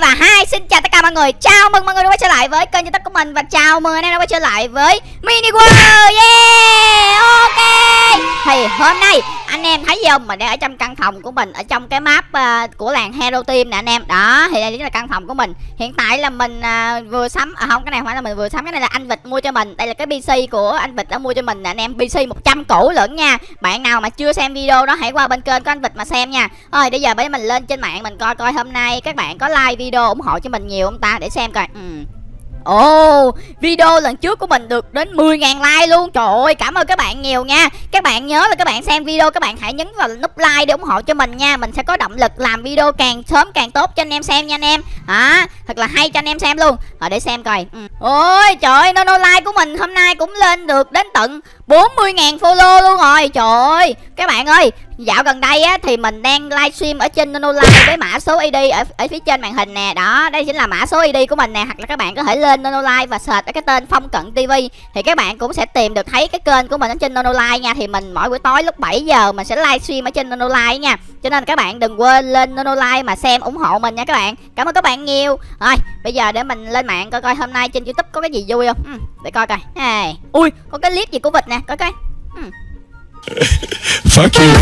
Và hi, xin chào tất cả mọi người. Chào mừng mọi người đã quay trở lại với kênh YouTube của mình. Và chào mừng anh em đã quay trở lại với Mini World. Yeah, ok. Thì hôm nay anh em thấy gì không? Mình đang ở trong căn phòng của mình, ở trong cái map của làng HERO TEAM nè anh em. Đó, thì đây chính là căn phòng của mình. Hiện tại là mình vừa sắm, không, cái này không phải là mình vừa sắm, cái này là anh Vịt mua cho mình. Đây là cái PC của anh Vịt đã mua cho mình nè anh em, PC 100 củ lẫn nha. Bạn nào mà chưa xem video đó hãy qua bên kênh của anh Vịt mà xem nha. Rồi bây giờ mình lên trên mạng mình coi coi hôm nay các bạn có like video ủng hộ cho mình nhiều không ta, để xem coi. Video lần trước của mình được đến 10.000 like luôn. Trời ơi, cảm ơn các bạn nhiều nha. Các bạn nhớ là các bạn xem video, các bạn hãy nhấn vào nút like để ủng hộ cho mình nha. Mình sẽ có động lực làm video càng sớm càng tốt cho anh em xem nha anh em. Đó, thật là hay cho anh em xem luôn. Rồi để xem coi. Ôi trời ơi, Nono Live của mình hôm nay cũng lên được đến tận 40.000 follow luôn rồi. Trời ơi, các bạn ơi, dạo gần đây á, thì mình đang livestream ở trên Nono Live với mã số ID ở phía trên màn hình nè. Đó, đây chính là mã số ID của mình nè. Hoặc là các bạn có thể lên Nono Live và search ở cái tên Phong Cận TV thì các bạn cũng sẽ tìm được thấy cái kênh của mình ở trên Nono Live nha. Thì mình mỗi buổi tối lúc 7 giờ mình sẽ livestream ở trên Nono Live nha. Cho nên các bạn đừng quên lên Nono Live mà xem ủng hộ mình nha các bạn. Cảm ơn các bạn nhiều. Rồi, bây giờ để mình lên mạng coi coi hôm nay trên YouTube có cái gì vui không. Để coi coi. Hey. Ui, có cái clip gì của Vịt nè, coi coi. Fuck you.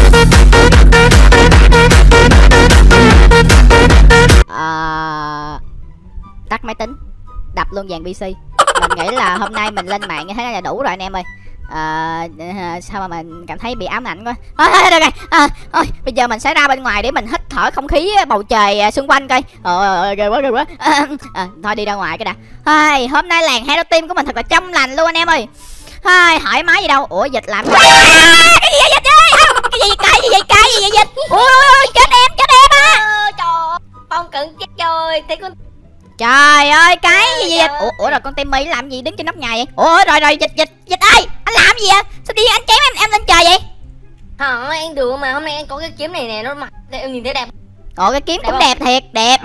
Tắt máy tính, đập luôn dàn PC. Mình nghĩ là hôm nay mình lên mạng như thế là đủ rồi anh em ơi. Sao mà mình cảm thấy bị ám ảnh quá. Thôi bây giờ mình sẽ ra bên ngoài để mình hít thở không khí bầu trời xung quanh coi. Thôi đi ra ngoài cái đã. Hôm nay làng Hero Team của mình thật là trong lành luôn anh em ơi. Thoải mái gì đâu. Ủa Vịt làm cái gì vậy Vịt ơi? Cái gì vậy Vịt? Ui chết em á. Trời, Phong Cận chết rồi. Trời ơi, cái gì vậy? Ủa rồi con Timmy làm gì đứng trên nóc nhà vậy? Ủa rồi Vịt ơi, anh làm gì vậy? Sao đi anh chém em lên trời vậy? Hả, em đùa mà, hôm nay em có cái kiếm này nè, nó mặc em nhìn thấy đẹp. Ồ, cái kiếm cũng đẹp thiệt, đẹp.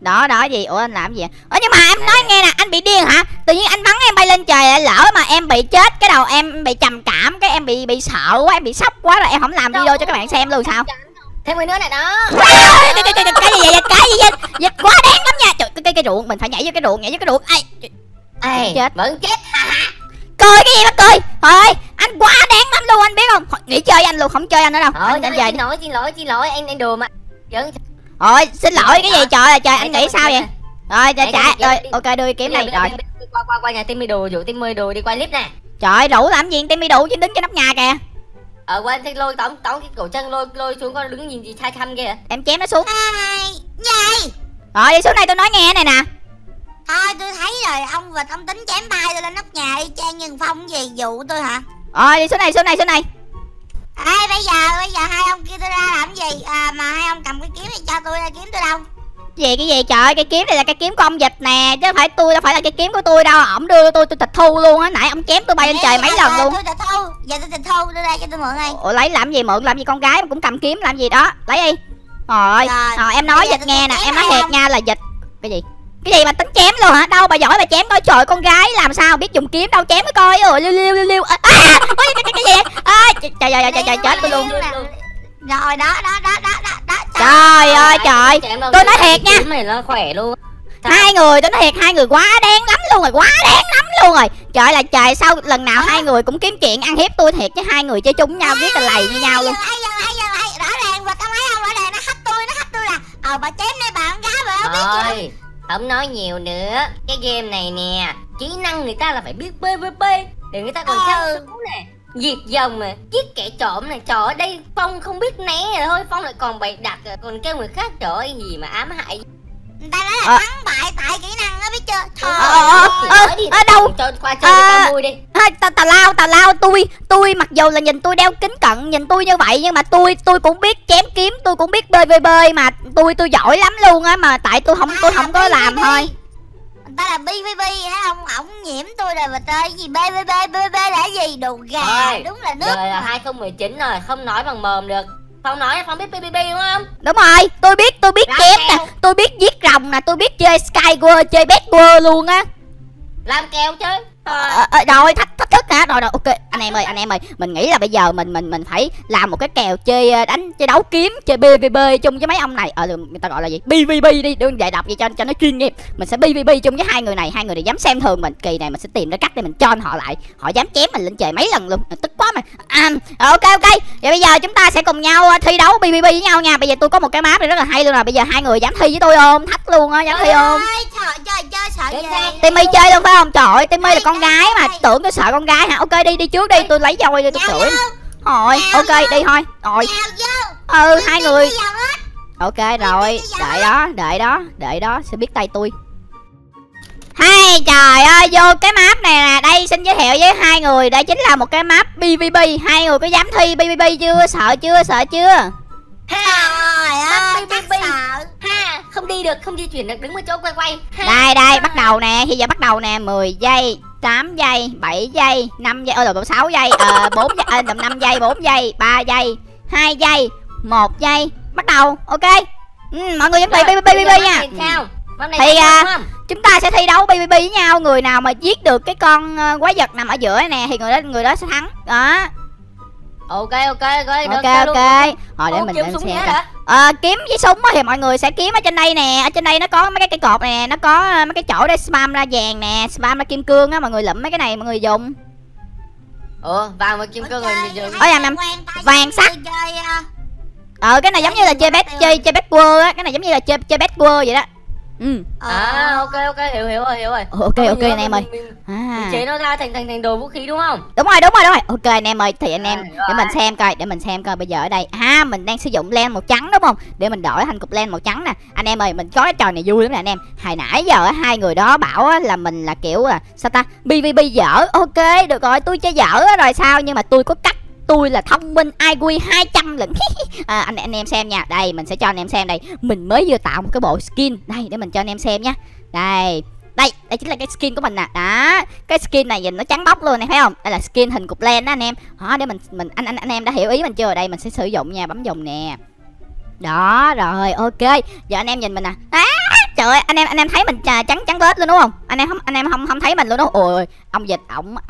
Đó gì? Ủa anh làm gì vậy? Ủa nhưng mà em nói nghe nè, anh bị điên hả? Tự nhiên anh bắn em bay lên trời, lỡ mà em bị chết cái đầu em bị trầm cảm, cái em bị sợ quá, em bị sốc quá rồi em không làm video cho các bạn xem luôn sao? Thêm người nữa này đó. Cái gì vậy? Vịt quá đáng lắm nha. Trời, cái ruộng mình phải nhảy vô cái ruộng. Ai chết vẫn chết. Cười cái gì mà cười? Thôi, anh quá đáng lắm luôn anh biết không? Nghỉ chơi anh luôn, không chơi anh nữa đâu. Anh về. Xin lỗi, em đùa mà. Rồi, xin lỗi cái gì trời ơi trời, anh nghĩ sao vậy? Rồi chạy rồi, ok đưa kiếm này rồi. Qua nhà Timmy đùa, dụ Timmy đùa đi qua clip nè. Trời đủ làm gì Timmy đùa chứ đứng trên nóc nhà kìa. Quên cái lôi tổng cái cổ chân lôi xuống coi đứng nhìn gì sai thăm kìa. Em chém nó xuống. Gì? Rồi đi xuống đây tôi nói nghe này nè. Thôi tôi thấy rồi, ông Vịt ông tính chém bay tôi lên nóc nhà y chang như Phong gì dụ tôi hả? Rồi đi xuống này. Ê bây giờ hai ông kia tôi ra làm gì? Mà hai ông cầm cái kiếm này cho tôi ra kiếm tôi đâu? Cái gì trời ơi, cái kiếm này là cái kiếm của ông Vịt nè chứ phải tôi đâu phải là cái kiếm của tôi đâu. Ổng đưa tôi tịch thu luôn á, nãy ông chém tôi bay lên trời mấy lần luôn. Tôi tịch thu, giờ tôi tịch thu đưa ra cho tôi mượn đây. Ủa lấy làm gì con gái cũng cầm kiếm làm gì đó, lấy đi. Rồi em nói Vịt nghe nè, em nói thiệt nha là Vịt. Cái gì mà tính chém luôn hả? Đâu bà giỏi bà chém coi, trời con gái làm sao biết dùng kiếm đâu chém coi. Ôi liêu. Cái gì? Trời chết tôi luôn. Rồi đó. Trời ơi trời. Tôi nói thiệt nha. Kiếm này nó khỏe luôn. Hai người quá đáng lắm luôn rồi, Trời là trời, sao lần nào hai người cũng kiếm chuyện ăn hiếp tôi thiệt chứ, hai người chơi chung nhau biết là lầy như nhau luôn. Rõ ràng Vịt ông thấy không, rõ ràng nó hách tôi, là bà chém này bà con gái bà không biết gì. Không nói nhiều nữa. Cái game này nè, kỹ năng người ta là phải biết PVP để người ta còn xấu nè. Diệt dòng nè, giết kẻ trộm nè. Trời ơi, đây Phong không biết né rồi thôi, Phong lại còn bày đặt rồi, còn kêu người khác. Trời ơi, gì mà ám hại. Người ta nói là thắng bại tại kỹ năng đó biết chưa. Trời ơi, ở đâu qua chơi tao vui đi. Tào lao tôi mặc dù là nhìn tôi đeo kính cận, nhìn tôi như vậy nhưng mà tôi cũng biết chém kiếm, tôi cũng biết PVP mà tôi giỏi lắm luôn á, mà tại tôi không có làm thôi. Ta là BVB hả ông? Ổng nhiễm tôi rồi mà trời, gì BVB là gì đồ gà ơi, đúng là nước. Rồi là 2019 rồi, không nói bằng mồm được. Phong nói Phong biết BVB đúng không? Đúng rồi, tôi biết chém nè, tôi biết giết rồng nè, tôi biết chơi Skyward, chơi Bedwar luôn á. Làm kèo chứ. Rồi thách tất cả rồi rồi, ok anh em ơi, mình nghĩ là bây giờ mình phải làm một cái kèo chơi đánh, chơi đấu kiếm, chơi PVP chung với mấy ông này. Người ta gọi là gì, PVP đi, đừng dạy đọc vậy cho nó chuyên nghiệp. Mình sẽ PVP chung với hai người này, hai người này dám xem thường mình. Kỳ này mình sẽ tìm ra cách để mình cho họ lại, họ dám chém mình lên trời mấy lần luôn, tức quá mà. Ok ok, vậy bây giờ chúng ta sẽ cùng nhau thi đấu PVP với nhau nha. Bây giờ tôi có một cái map này rất là hay luôn nè, bây giờ hai người dám thi với tôi không? Thách luôn á, dám thi không? Timmy chơi luôn phải không? Trời ơi, Timmy là con gái mà, tưởng nó sợ con gái hả? Ok đi, đi trước đi, tôi lấy voi đi, tôi sửa. Rồi, ok đi thôi. Rồi. Ừ, hai người. Ok rồi, đợi đó, sẽ biết tay tôi. Hay trời ơi, vô cái map này nè, đây xin giới thiệu với hai người, đây chính là một cái map PVP. Hai người có dám thi PVP chưa? Sợ chưa? Trời ơi, ha, không đi được, không di chuyển được, đứng ở chỗ quay. Đây, bắt đầu nè, bây giờ bắt đầu nè, 10 giây, 8 giây, 7 giây, 5 giây, 6 giây, 4 giây, 5 giây, 4 giây, 3 giây, 2 giây, 1 giây. Bắt đầu, ok. Mọi người chuẩn bị PVP nha. Thì chúng ta sẽ thi đấu PVP với nhau, người nào mà giết được cái con quái vật nằm ở giữa nè thì người đó sẽ thắng. Đó. Ok. Rồi để mình xem. Kiếm với súng thì mọi người sẽ kiếm ở trên đây nè, ở trên đây nó có mấy cái cột nè, nó có mấy cái chỗ để spam ra vàng nè, spam ra kim cương á, mọi người lụm mấy cái này mọi người dùng. Vàng và kim cương rồi mình dùng. Vàng sắt. Cái này giống như là chơi Bedwars á, cái này giống như là chơi Bedwars vậy đó. Ok hiểu rồi. Ok anh em ơi. Chế nó ra thành đồ vũ khí đúng không? Đúng rồi. Ok anh em ơi, thì anh em để mình xem coi, bây giờ ở đây mình đang sử dụng len màu trắng đúng không? Để mình đổi thành cục len màu trắng nè. Anh em ơi, mình có cái trò này vui lắm nè anh em. Hồi nãy giờ hai người đó bảo là mình là kiểu là sao ta? PVP dở. Ok, được rồi, tôi chơi dở rồi sao? Nhưng mà tôi có cách, tôi là thông minh IQ 200 lần. Anh em xem nha. Đây mình sẽ cho anh em xem đây. Mình mới vừa tạo một cái bộ skin. Đây để mình cho anh em xem nha. Đây chính là cái skin của mình nè. Đó. Cái skin này nhìn nó trắng bóc luôn này thấy không? Đây là skin hình cục len đó anh em. Đó để mình anh em đã hiểu ý mình chưa? Đây mình sẽ sử dụng nha, bấm dùng nè. Đó rồi, ok. Giờ anh em nhìn mình nè. Trời ơi, anh em thấy mình trắng bết luôn đúng không? Anh em không thấy mình luôn đó. Ôi, ông Vịt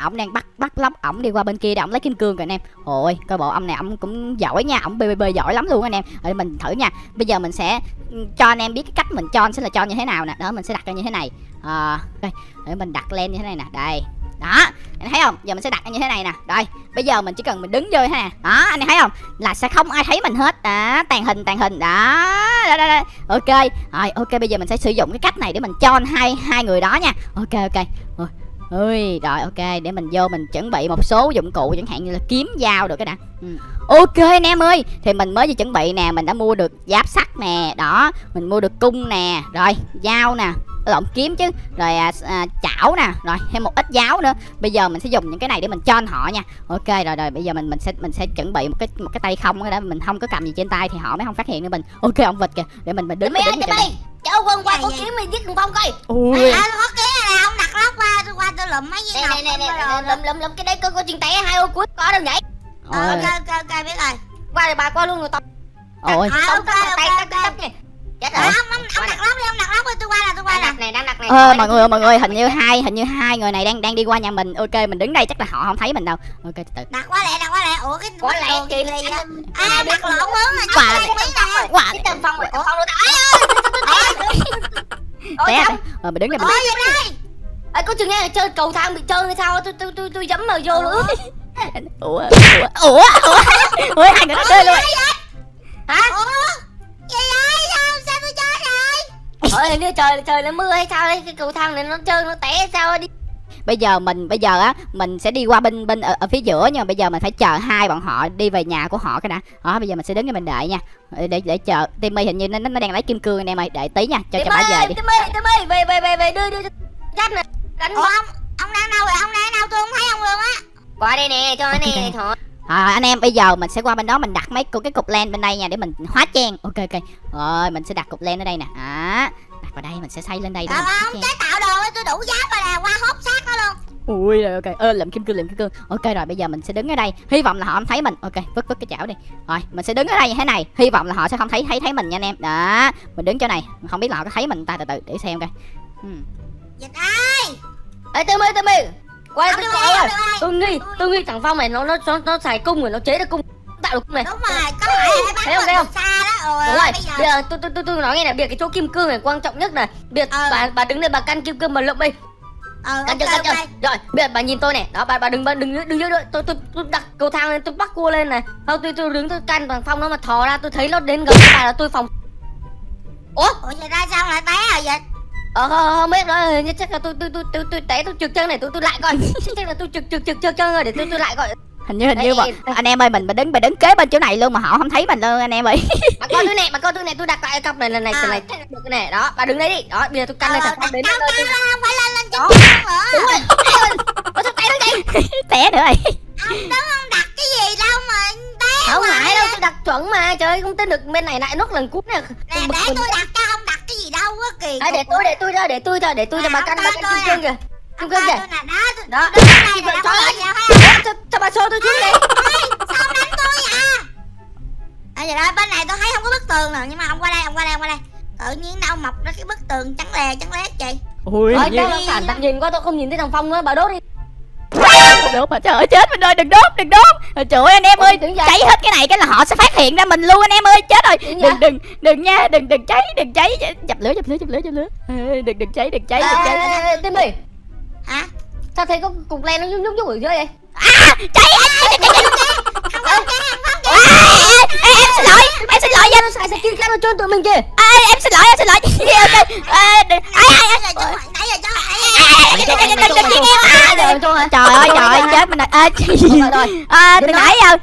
ổng đang bắt lóc, ổng đi qua bên kia để ổng lấy kim cương rồi anh em. Ôi, coi bộ ông này ổng cũng giỏi nha, ổng PVP giỏi lắm luôn anh em. Rồi mình thử nha. Bây giờ mình sẽ cho anh em biết cái cách mình cho sẽ là cho như thế nào nè. Đó mình sẽ đặt ra như thế này. Đây, để mình đặt lên như thế này nè. Đây. Đó, anh thấy không? Giờ mình sẽ đặt như thế này nè. Đây, bây giờ mình chỉ cần mình đứng vô thế nè. Đó, anh thấy không? Là sẽ không ai thấy mình hết. Đó, tàn hình. Đó. Ok. Rồi, ok bây giờ mình sẽ sử dụng cái cách này để mình cho hai người đó nha. Ok. Ui, rồi ok, để mình vô mình chuẩn bị một số dụng cụ chẳng hạn như là kiếm dao được cái đã. Ok anh em ơi, thì mình mới vừa chuẩn bị nè, mình đã mua được giáp sắt nè, đó, mình mua được cung nè, rồi dao nè, lộn kiếm chứ, rồi chảo nè, rồi thêm một ít giáo nữa. Bây giờ mình sẽ dùng những cái này để mình cho họ nha. Ok rồi bây giờ mình sẽ chuẩn bị một cái tay không cái đó, mình không có cầm gì trên tay thì họ mới không phát hiện nữa mình. Ok ông Vịt kìa, để mình đứng cháu quân qua có kiếm mình giết con Phong coi. Có kia là ông đặt lóc qua tôi lụm mấy cái này lụm cái đấy có chân tay hai ô cuối có đâu vậy. Ok biết rồi, qua rồi bà qua luôn rồi tao. Ôi ông đặt lóc đi, tôi qua là tôi qua nè. Mọi người hình như hai người này đang đi qua nhà mình. Ok mình đứng đây chắc là họ không thấy mình đâu. Ok từ đặt quá lẹ. Ủa cái kỳ lì á, đặt lộn hướng rồi quả cái Phong rồi. Ủa Phong đâu tao mình đứng đây có chừng nghe chơi cầu thang bị chơi hay sao, tôi dẫm vào vô luôn. Ủa hai người nó chơi luôn hả? Ôi nó trời nó mưa hay sao đấy, cái cầu thang này nó trơn nó té hay sao đi. Bây giờ mình sẽ đi qua bên ở phía giữa, nhưng mà bây giờ mình phải chờ hai bọn họ đi về nhà của họ cái đã. Đó bây giờ mình sẽ đứng cái mình đợi nha, để chờ. Timmy hình như nó đang lấy kim cương anh em ơi, đợi tí nha, cho bà về đi. Timmy về đưa giáp này đánh không. Ông đang đâu rồi, tôi không thấy ông luôn á. Qua đây nè, cho anh nè thôi. Anh em bây giờ mình sẽ qua bên đó, mình đặt cái cục len bên đây nha để mình hóa trang. Ok rồi mình sẽ đặt cục len ở đây nè. Đặt vào đây mình sẽ xây lên đây. Ông chế tạo đồ tôi đủ giáp rồi nè, qua hốt xác nó luôn. Ui rồi ok, lượm kim cương. Ok rồi bây giờ mình sẽ đứng ở đây, hy vọng là họ không thấy mình. Ok vứt cái chảo đi. Rồi mình sẽ đứng ở đây như thế này, hy vọng là họ sẽ không thấy mình nha anh em. Đó mình đứng chỗ này, không biết là họ có thấy mình ta, từ từ để xem coi. Dịch ơi, Timmy Quay tôi coi rồi. Tôi nghi thằng Phong này nó xài cung rồi, nó chế được cung tạo được cung này. Đúng rồi, có phải thấy không, thấy không? Đúng rồi, bây giờ tôi nói nghe này, bây giờ cái chỗ kim cương này quan trọng nhất này. Bây giờ bà đứng đây bà căn kim cương mà lượm đi. Căn chưa. Rồi, bây giờ bà nhìn tôi này, đó bà đừng nữa. Tôi đặt cầu thang lên, tôi bắt cua lên này. Không tôi đứng tôi căn thằng Phong nó mà thò ra, tôi thấy nó đến gần bà là tôi phòng. Ủa vậy ra sao lại té rồi vậy? Không biết nữa, hình như chắc là tôi té, tôi trượt chân này, tôi lại coi. Chắc là tôi trượt chân rồi, để tôi lại coi. Hình như mà anh em ơi, mình đứng kế bên chỗ này luôn mà họ không thấy mình luôn anh em ơi. Bà coi tôi nè, tôi đặt lại cọc này lần này, này được này đó, bà đứng đấy đi. Đó, bây giờ tôi canh lên thật đến đây. Không phải lên trên chân nữa. Đúng rồi. Ủa sao té nữa vậy? Té nữa rồi. Ông không đặt cái gì đâu mà té. Không phải đâu, tôi đặt chuẩn mà. Trời ơi, không tin được, bên này lại nốt lần cú nè. Nè để tôi đặt cho, không đặt cái gì đâu á kìa. Để tôi cho bà canh kim cương kìa. Kim cương kìa. Đó. Cho bà xô tôi xuống đi. Sao đánh tôi vậy? Vậy đó, bên này tôi thấy không có bức tường rồi, nhưng mà ông qua đây. Tự nhiên đâu mọc ra cái bức tường trắng lè chị. Ôi, chắc nhìn quá tôi không nhìn thấy thằng Phong á, bà đốt đi. Đốt hả? Trời ơi chết mình ơi, đừng đốt. Trời ơi anh em ơi, cháy hết cái này cái là họ sẽ phát hiện ra mình luôn anh em ơi, chết rồi. Đừng cháy, dập lửa. Đừng cháy. Timmy. Hả? Sao thấy có cục len nó nhúc ở dưới vậy? À, cháy. Em xin lỗi nha, nó xài skin khác nó trốn tụi mình kìa. Em xin lỗi. Trời ơi chết mình rồi. Từ nãy giờ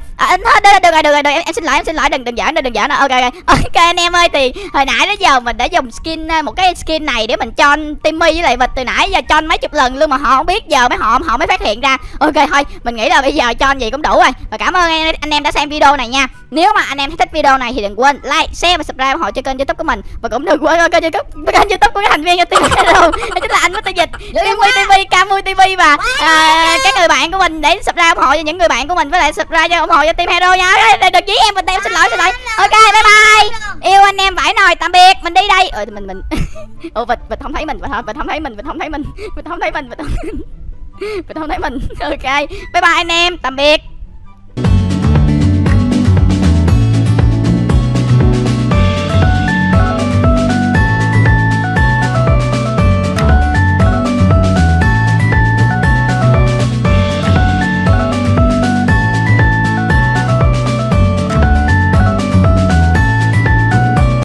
được rồi em xin lỗi đừng giỡn nữa. Ok anh em ơi, thì hồi nãy đến giờ mình đã dùng một cái skin này để mình cho Timmy với lại Vịt từ nãy giờ cho mấy chục lần luôn mà họ không biết, giờ họ mới phát hiện ra. Ok thôi, mình nghĩ là bây giờ cho gì cũng đủ rồi. Và cảm ơn anh em đã xem video này nha. Nếu mà anh em thích video này thì đừng quên like, share và subscribe ủng hộ cho kênh YouTube của mình, và cũng đừng quên kênh YouTube của các thành viên cho Timmy luôn. Chính là anh Mr Vịt, Timmy TV, Camui TV và các người bạn của mình, để subscribe ủng hộ cho những người bạn của mình, với lại subscribe ủng hộ cho Team Hero nha. Đừng chỉ em, mình xin lỗi. Ok bye. Yêu anh em vãi nồi, tạm biệt. Mình đi đây. Vịt không thấy mình, Vịt không thấy mình. Ok. Bye bye anh em, tạm biệt.